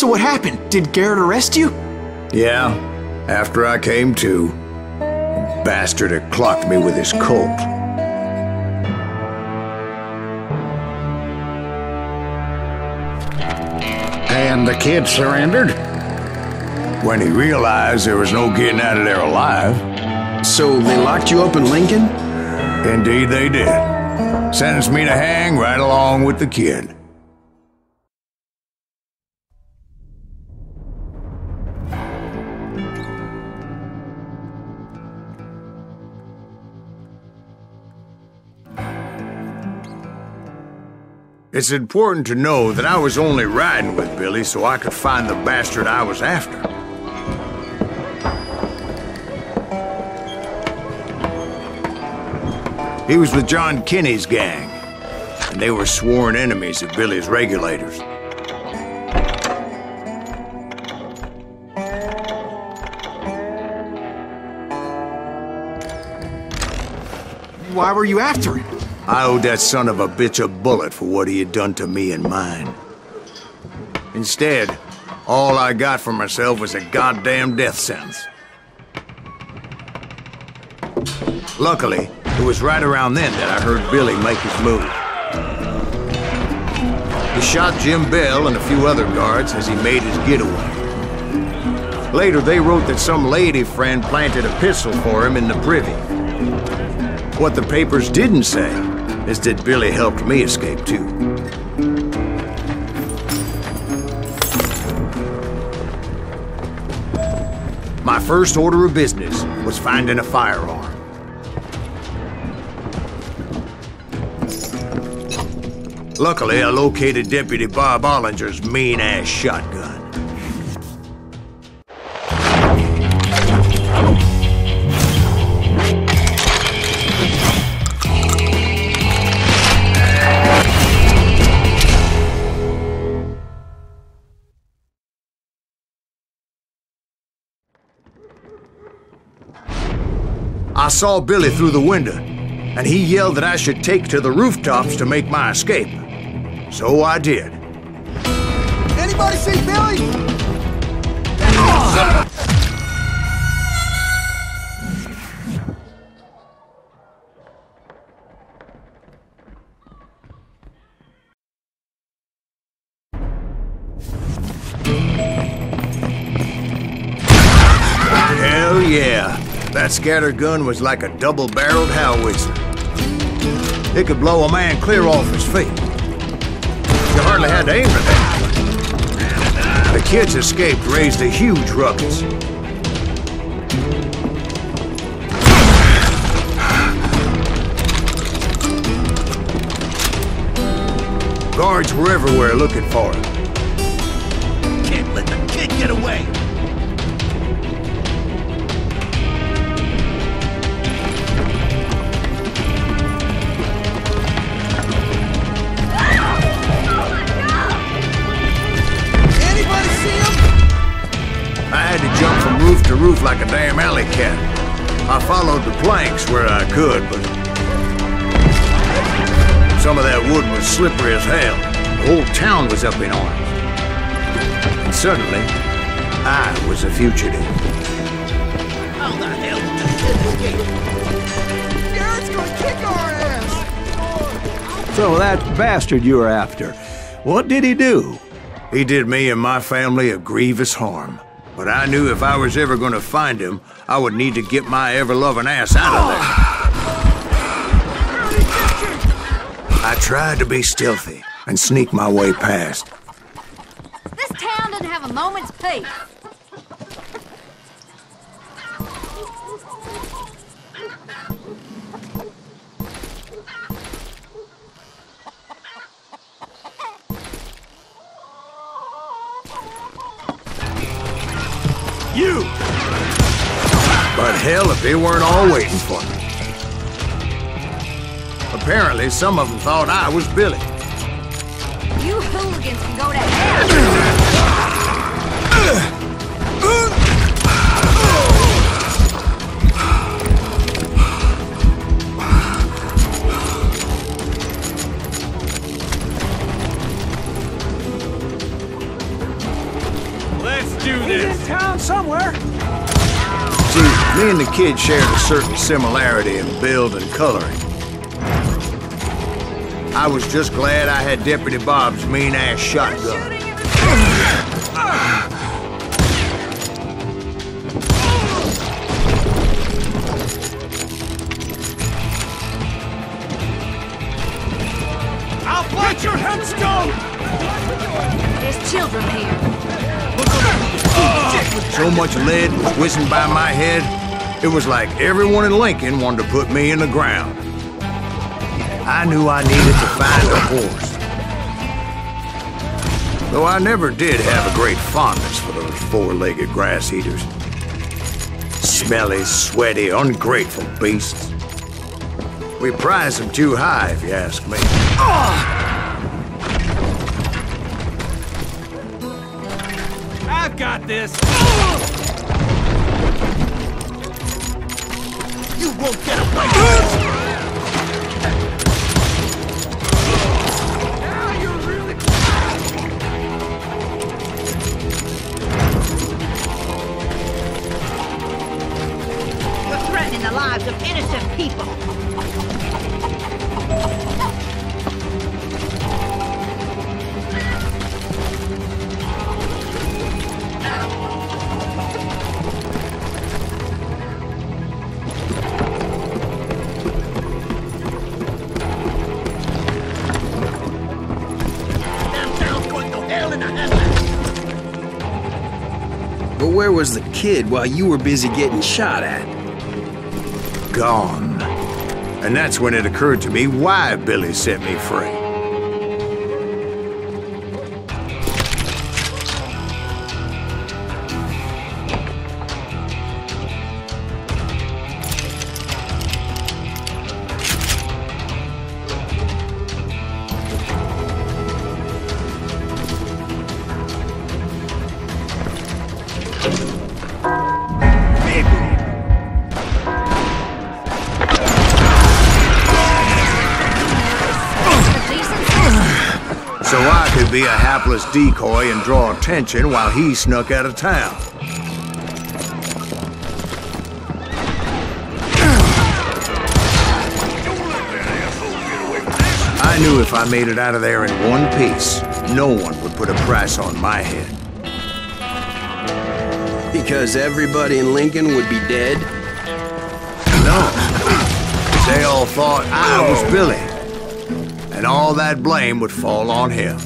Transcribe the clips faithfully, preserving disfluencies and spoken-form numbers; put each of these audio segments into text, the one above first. So what happened? Did Garrett arrest you? Yeah, after I came to. The bastard had clocked me with his Colt. And the kid surrendered? When he realized there was no getting out of there alive. So they locked you up in Lincoln? Indeed they did. Sentenced me to hang right along with the kid. It's important to know that I was only riding with Billy so I could find the bastard I was after. He was with John Kinney's gang, and they were sworn enemies of Billy's regulators. Why were you after him? I owed that son of a bitch a bullet for what he had done to me and mine. Instead, all I got for myself was a goddamn death sentence. Luckily, it was right around then that I heard Billy make his move. He shot Jim Bell and a few other guards as he made his getaway. Later, they wrote that some lady friend planted a pistol for him in the privy. What the papers didn't say is that Billy helped me escape, too. My first order of business was finding a firearm. Luckily, I located Deputy Bob Ollinger's mean-ass shotgun. I saw Billy through the window, and he yelled that I should take to the rooftops to make my escape. So I did. Anybody see Billy? Oh. Hell yeah. That scatter gun was like a double-barreled howitzer. It could blow a man clear off his feet. You hardly had to aim for that. The kid's escape raised a huge ruckus. Guards were everywhere looking for him. Can't let the kid get away. The roof like a damn alley cat. I followed the planks where I could, but some of that wood was slippery as hell. The whole town was up in arms. And suddenly, I was a fugitive. How the hell did this kid locate? Garrett's gonna kick our ass! So that bastard you were after, what did he do? He did me and my family a grievous harm. But I knew if I was ever going to find him, I would need to get my ever-loving ass out of there. I tried to be stealthy and sneak my way past. This town doesn't have a moment's peace. You! But hell, if they weren't all waiting for me. Apparently, some of them thought I was Billy. You hooligans can go to hell! Me and the kid shared a certain similarity in build and coloring. I was just glad I had Deputy Bob's mean-ass shotgun. I'll put your heads down! There's children here. So much lead was whizzing by my head, it was like everyone in Lincoln wanted to put me in the ground. I knew I needed to find a horse. Though I never did have a great fondness for those four-legged grass eaters. Smelly, sweaty, ungrateful beasts. We prize them too high, if you ask me. I've got this! You won't get away! The lives of innocent people. But where was the kid while you were busy getting shot at? Gone. And that's when it occurred to me why Billy set me free. Be a hapless decoy and draw attention while he snuck out of town. I knew if I made it out of there in one piece, no one would put a price on my head. Because everybody in Lincoln would be dead? No. They all thought I was Billy. And all that blame would fall on him.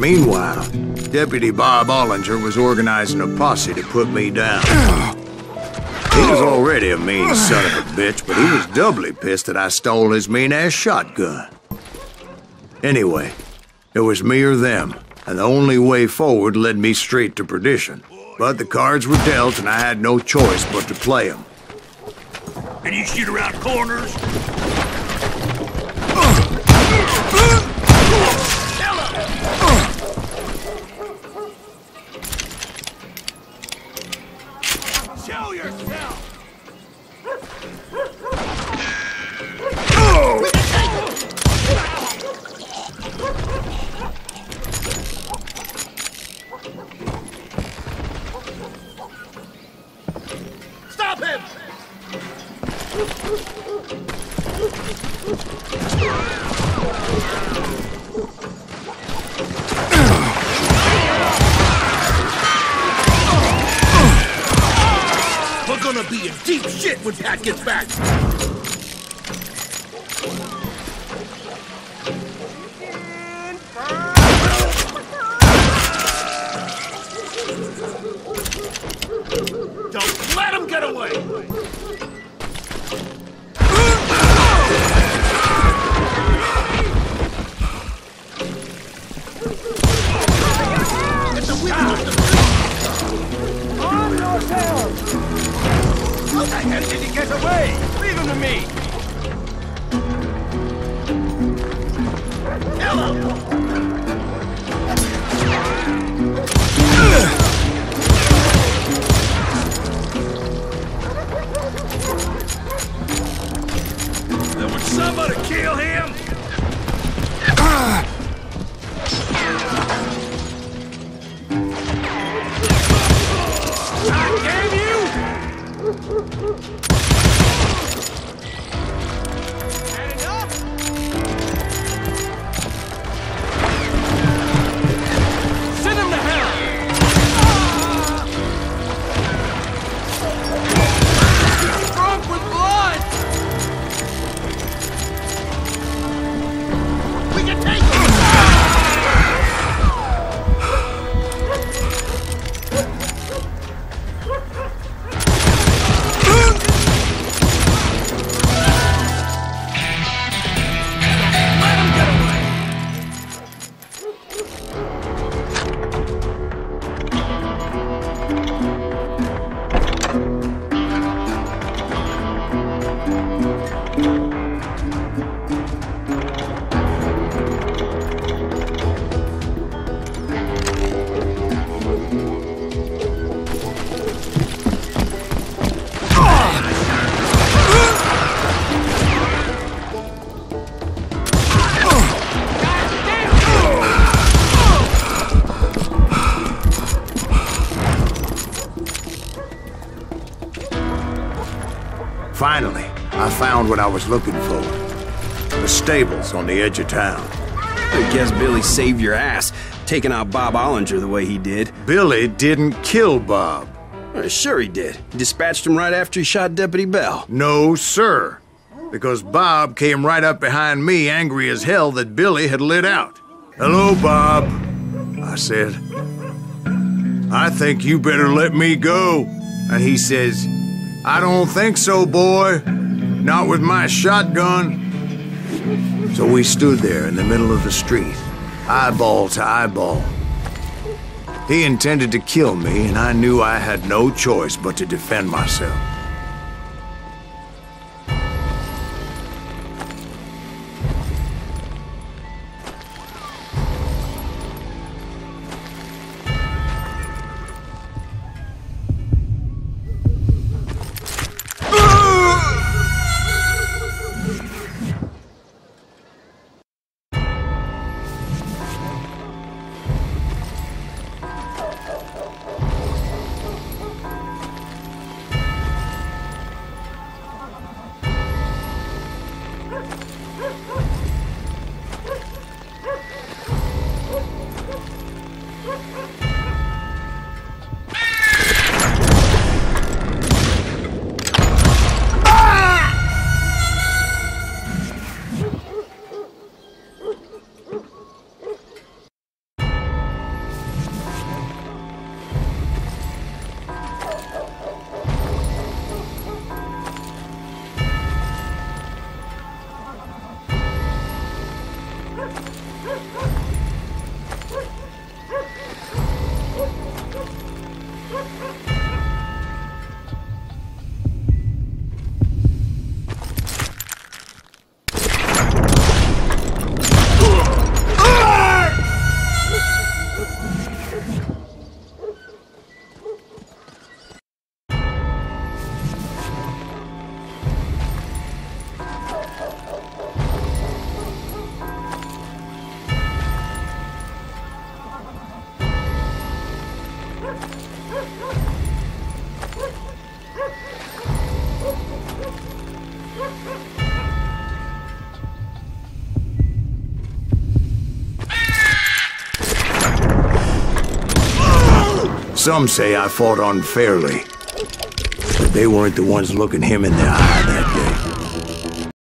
Meanwhile, Deputy Bob Ollinger was organizing a posse to put me down. He was already a mean son of a bitch, but he was doubly pissed that I stole his mean-ass shotgun. Anyway, it was me or them, and the only way forward led me straight to perdition. But the cards were dealt, and I had no choice but to play them. Can you shoot around corners? Show yourself! Stop him! We're gonna be in deep shit when Pat gets back! Don't let him get away! Get the wheel! Arm yourself! How the hell did he get away? Leave him to me! Kill him! Then would somebody kill him? I gave you! Finally, I found what I was looking for. The stables on the edge of town. I guess Billy saved your ass, taking out Bob Ollinger the way he did. Billy didn't kill Bob. Sure he did. He dispatched him right after he shot Deputy Bell. No, sir. Because Bob came right up behind me, angry as hell that Billy had lit out. "Hello, Bob," I said. "I think you better let me go." And he says, "I don't think so, boy. Not with my shotgun." So we stood there in the middle of the street, eyeball to eyeball. He intended to kill me, and I knew I had no choice but to defend myself. Some say I fought unfairly, but they weren't the ones looking him in the eye that day.